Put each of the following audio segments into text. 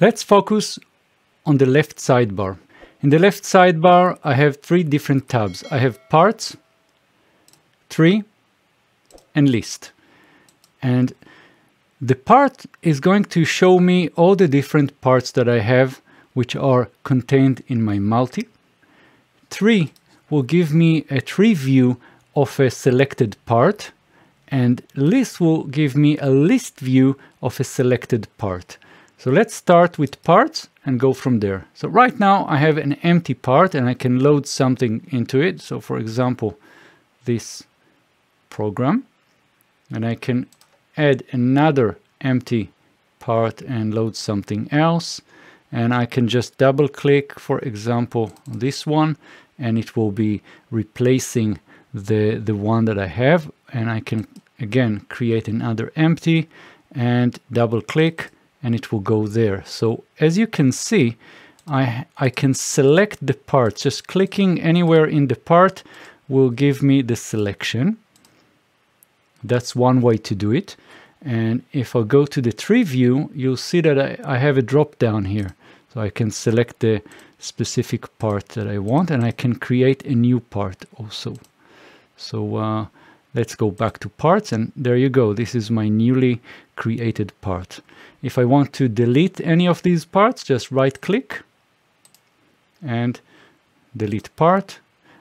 Let's focus on the left sidebar. In the left sidebar, I have three different tabs. I have Parts, Tree, and List. And the part is going to show me all the different parts that I have, which are contained in my multi. Tree will give me a tree view of a selected part, and List will give me a list view of a selected part. So let's start with Parts and go from there. So right now I have an empty part and I can load something into it. So for example, this program, and I can add another empty part and load something else. And I can just double click, for example, this one, and it will be replacing the one that I have. And I can again create another empty and double click, and it will go there. So as you can see, I can select the part. Just clicking anywhere in the part will give me the selection. That's one way to do it. And if I go to the tree view, you'll see that I have a drop down here. So I can select the specific part that I want, and I can create a new part also. So let's go back to Parts, and there you go. This is my newly created part. If I want to delete any of these parts, just right click and delete part.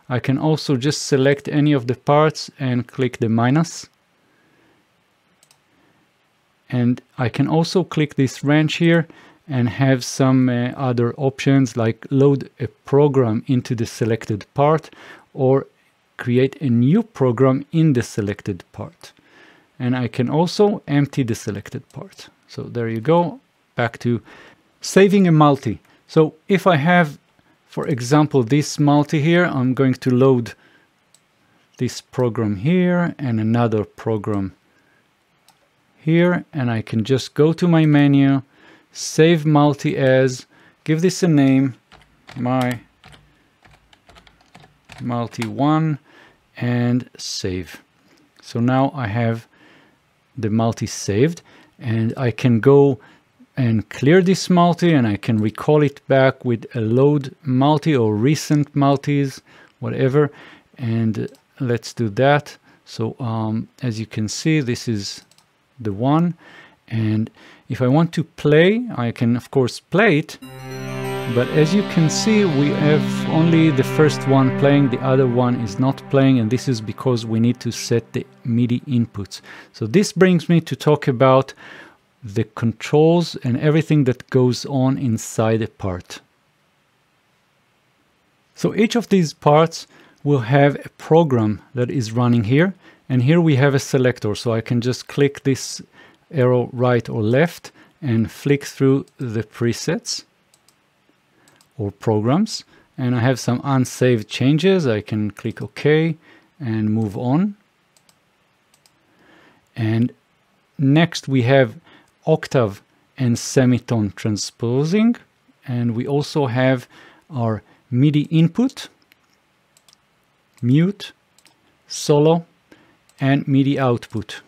I can also just select any of the parts and click the minus. And I can also click this wrench here and have some other options, like load a program into the selected part or create a new program in the selected part. And I can also empty the selected part. So there you go, back to saving a multi. So if I have, for example, this multi here, I'm going to load this program here and another program here, and I can just go to my menu, save multi as, give this a name, my multi 1, and save. So now I have the multi saved, and I can go and clear this multi, and I can recall it back with a load multi or recent multis, whatever. And let's do that. So as you can see, this is the one, and if I want to play, I can of course play it, but as you can see, we have only the first one playing, the other one is not playing, and this is because we need to set the MIDI inputs. So this brings me to talk about the controls and everything that goes on inside a part. So each of these parts will have a program that is running here. And here we have a selector, so I can just click this arrow right or left and flick through the presets or programs. And I have some unsaved changes. I can click OK and move on. And next we have octave and semitone transposing. And we also have our MIDI input, mute, solo, and MIDI output.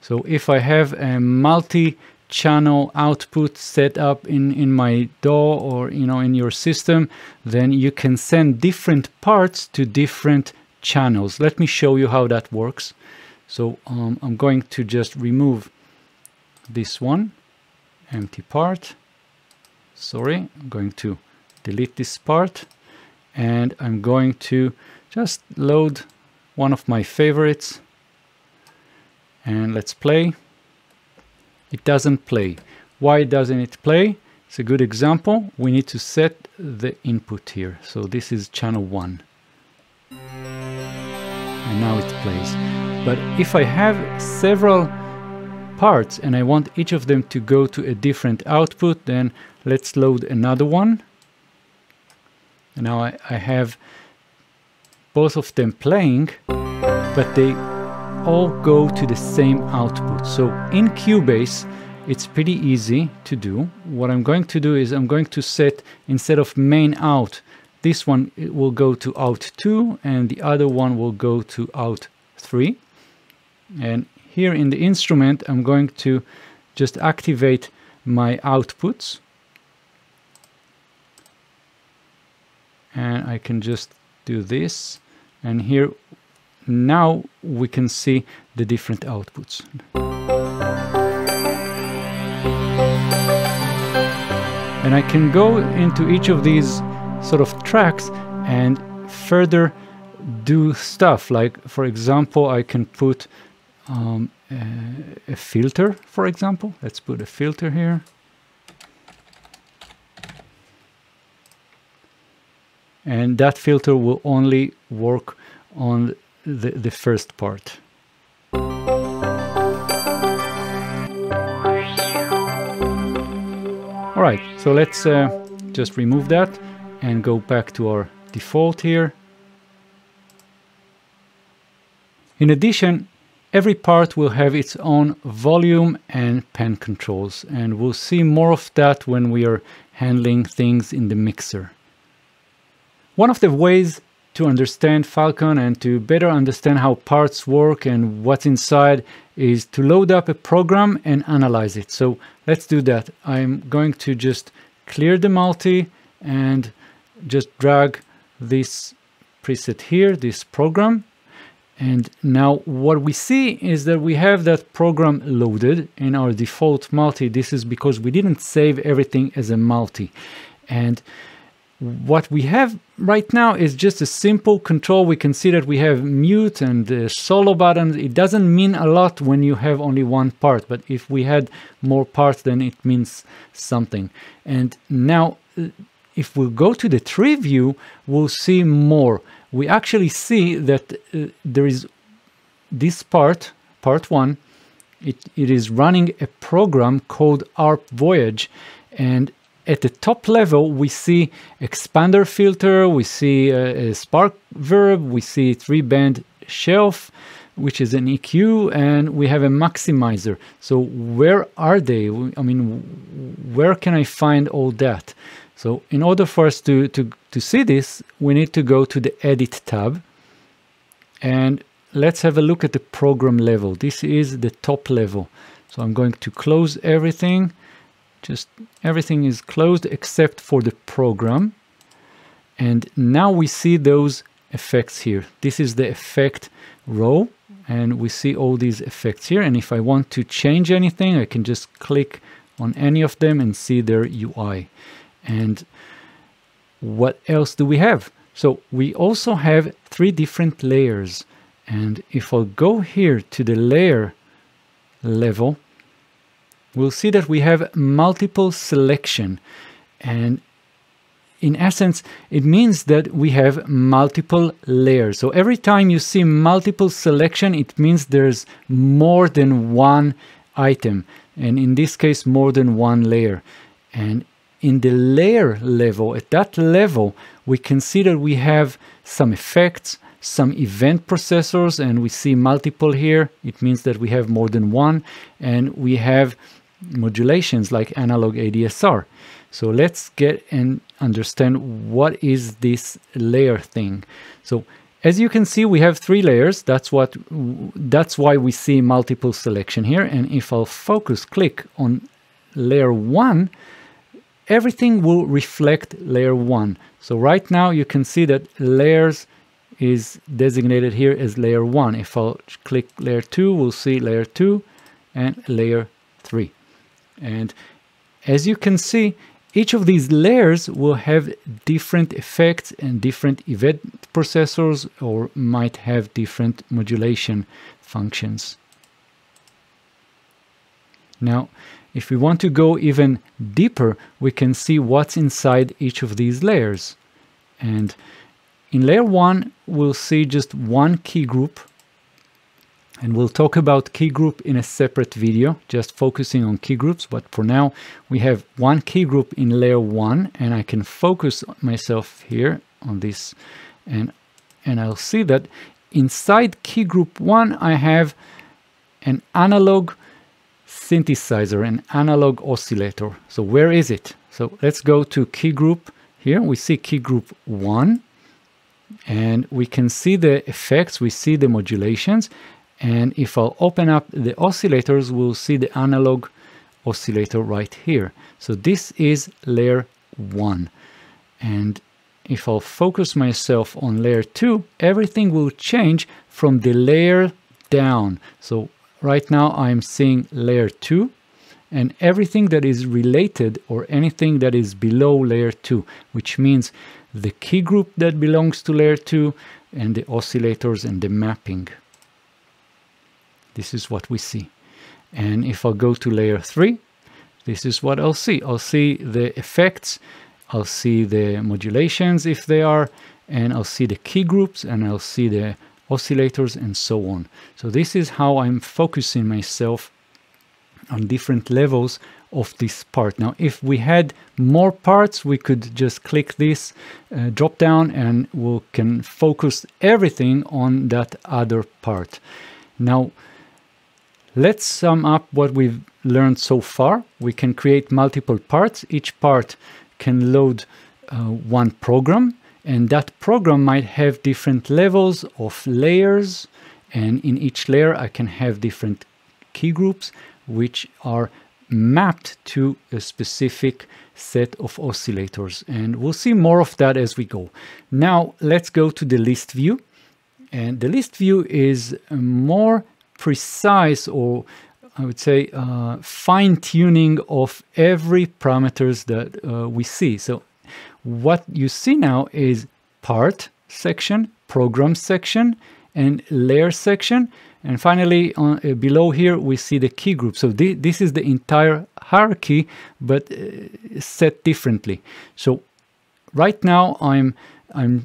So if I have a multi-channel output set up in my DAW or in your system, then you can send different parts to different channels. Let me show you how that works. So I'm going to just remove this one, empty part. Sorry, I'm going to delete this part, and I'm going to just load one of my favorites, and let's play. It doesn't play. Why doesn't it play? It's a good example. We need to set the input here. So this is channel 1, and now it plays. But if I have several parts and I want each of them to go to a different output, then let's load another one. And now I have both of them playing, but they all go to the same output. So in Cubase, it's pretty easy to do. What I'm going to do is I'm going to set, instead of main out, this one it will go to out 2, and the other one will go to out 3. And here in the instrument, I'm going to just activate my outputs, and I can just do this, and here now we can see the different outputs. And I can go into each of these sort of tracks and further do stuff, like for example I can put a filter, for example. Let's put a filter here. And that filter will only work on the first part. All right, so let's just remove that and go back to our default here. In addition, every part will have its own volume and pan controls, and we'll see more of that when we are handling things in the mixer. One of the ways to understand Falcon and to better understand how parts work and what's inside is to load up a program and analyze it. So let's do that. I'm going to just clear the multi and just drag this preset here, this program. And now what we see is that we have that program loaded in our default multi. This is because we didn't save everything as a multi. And what we have right now is just a simple control. We can see that we have mute and solo buttons. It doesn't mean a lot when you have only one part, but if we had more parts, then it means something. And now if we go to the tree view, we'll see more. We actually see that there is this part one, it is running a program called ARP Voyage, and at the top level we see expander filter, we see a spark verb, we see 3-band shelf, which is an EQ, and we have a maximizer. So where are they? I mean, where can I find all that? So in order for us to see this, we need to go to the Edit tab, and let's have a look at the program level. This is the top level. So I'm going to close everything. Just everything is closed except for the program. And now we see those effects here. This is the effect row, and we see all these effects here. And if I want to change anything, I can just click on any of them and see their UI. And what else do we have? So we also have 3 different layers. And if I'll go here to the layer level, we'll see that we have multiple selection. And in essence, it means that we have multiple layers. So every time you see multiple selection, it means there's more than one item. And in this case, more than one layer. And in the layer level, at that level, we can see that we have some effects, some event processors, and we see multiple here. It means that we have more than one, and we have modulations like analog ADSR. So let's get and understand what is this layer thing. So as you can see, we have 3 layers. That's why we see multiple selection here. And if I'll focus click on layer 1, everything will reflect layer 1. So right now you can see that layers is designated here as layer 1. If I'll click layer 2, we'll see layer 2 and layer 3. And as you can see, each of these layers will have different effects and different event processors, or might have different modulation functions. Now, if we want to go even deeper, we can see what's inside each of these layers. And in layer 1, we'll see just one key group. And we'll talk about key group in a separate video, just focusing on key groups. But for now, we have one key group in layer 1, and I can focus myself here on this. And I'll see that inside key group 1, I have an analog synthesizer, an analog oscillator. So where is it? So let's go to key group here. We see key group 1, and we can see the effects, we see the modulations. And if I'll open up the oscillators, we'll see the analog oscillator right here. So this is layer 1. And if I'll focus myself on layer 2, everything will change from the layer down. So right now I'm seeing layer 2, and everything that is related or anything that is below layer 2, which means the key group that belongs to layer 2 and the oscillators and the mapping. This is what we see. And if I go to layer 3, this is what I'll see. I'll see the effects, I'll see the modulations if they are, and I'll see the key groups, and I'll see the oscillators and so on. So this is how I'm focusing myself on different levels of this part. Now, if we had more parts, we could just click this drop down and we can focus everything on that other part. Now, let's sum up what we've learned so far. We can create multiple parts. Each part can load one program, and that program might have different levels of layers, and in each layer I can have different key groups which are mapped to a specific set of oscillators, and we'll see more of that as we go. Now let's go to the list view, and the list view is more precise, or I would say fine-tuning of every parameters that we see. So what you see now is part section, program section, and layer section. And finally, on, below here, we see the key group. So this is the entire hierarchy, but set differently. So right now, I'm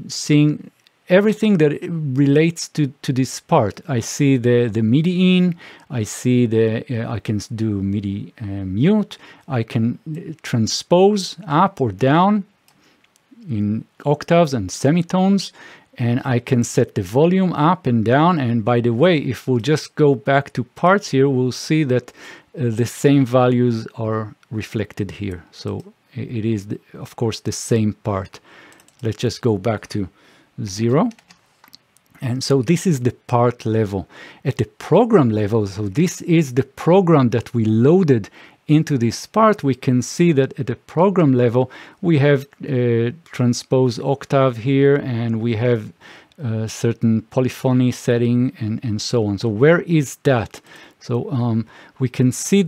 seeing everything that relates to this part. I see the MIDI in, I see the, I can do MIDI mute, I can transpose up or down in octaves and semitones, and I can set the volume up and down. And by the way, if we'll just go back to parts here, we'll see that the same values are reflected here. So it is, of course, the same part. Let's just go back to 0. And so this is the part level. At the program level, so this is the program that we loaded into this part, we can see that at the program level, we have transpose octave here, and we have a certain polyphony setting and so on. So where is that? So we can see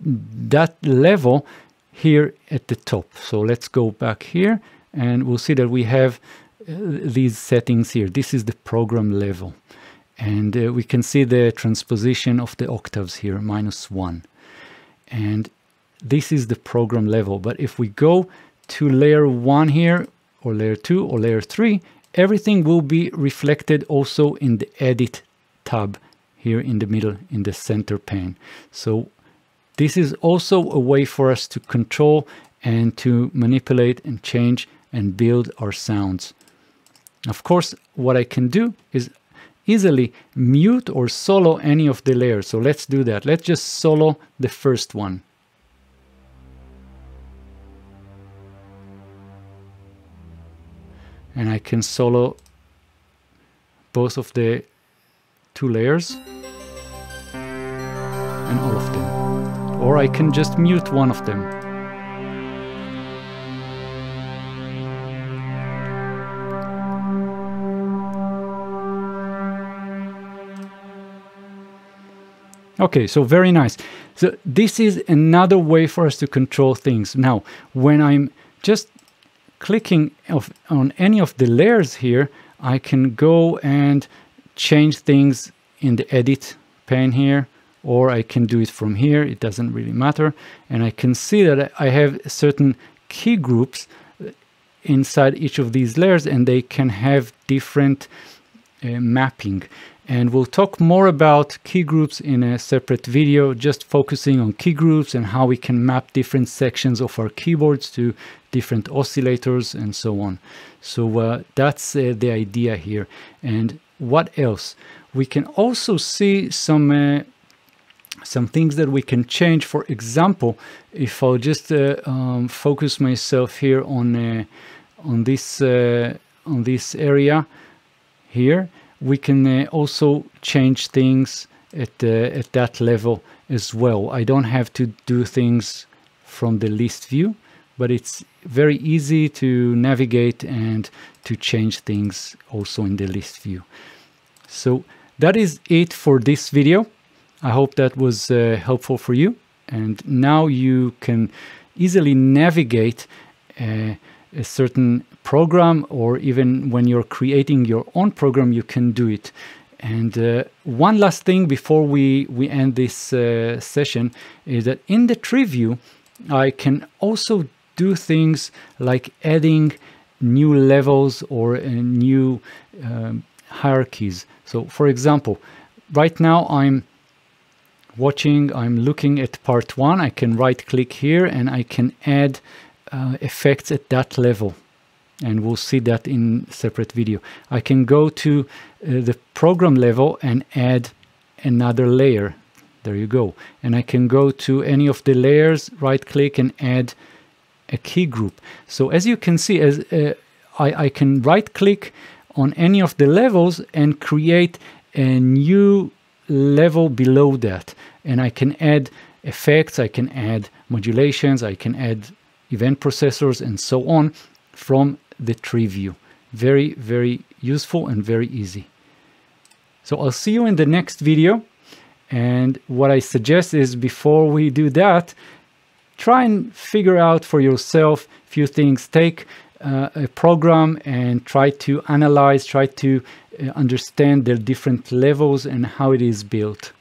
that level here at the top. So let's go back here, and we'll see that we have these settings here. This is the program level. And we can see the transposition of the octaves here, -1. And this is the program level. But if we go to layer 1 here, or layer 2, or layer 3, everything will be reflected also in the edit tab here in the middle, in the center pane. So this is also a way for us to control and to manipulate and change and build our sounds. Of course, what I can do is easily mute or solo any of the layers. So let's do that. Let's just solo the first one. And I can solo both of the two layers and all of them. Or I can just mute one of them. Okay, so very nice. So this is another way for us to control things. Now, when I'm just clicking on any of the layers here, I can go and change things in the edit pane here, or I can do it from here, it doesn't really matter. And I can see that I have certain key groups inside each of these layers, and they can have different mapping. And we'll talk more about key groups in a separate video, just focusing on key groups and how we can map different sections of our keyboards to different oscillators and so on. So that's the idea here. And what else? We can also see some things that we can change. For example, if I'll just focus myself here on this area here, we can also change things at that level as well. I don't have to do things from the list view, but it's very easy to navigate and to change things also in the list view. So that is it for this video. I hope that was helpful for you. And now you can easily navigate a certain program, or even when you're creating your own program, you can do it. And one last thing before we end this session is that in the tree view, I can also do things like adding new levels or new hierarchies. So for example, right now I'm looking at part one. I can right click here and I can add effects at that level, and we'll see that in separate video. I can go to the program level and add another layer. There you go. And I can go to any of the layers, right click and add a key group. So as you can see, as I can right click on any of the levels and create a new level below that, and I can add effects, I can add modulations, I can add event processors and so on from the tree view. Very, very useful and very easy. So I'll see you in the next video. And what I suggest is, before we do that, try and figure out for yourself a few things. Take a program and try to analyze, try to understand the different levels and how it is built.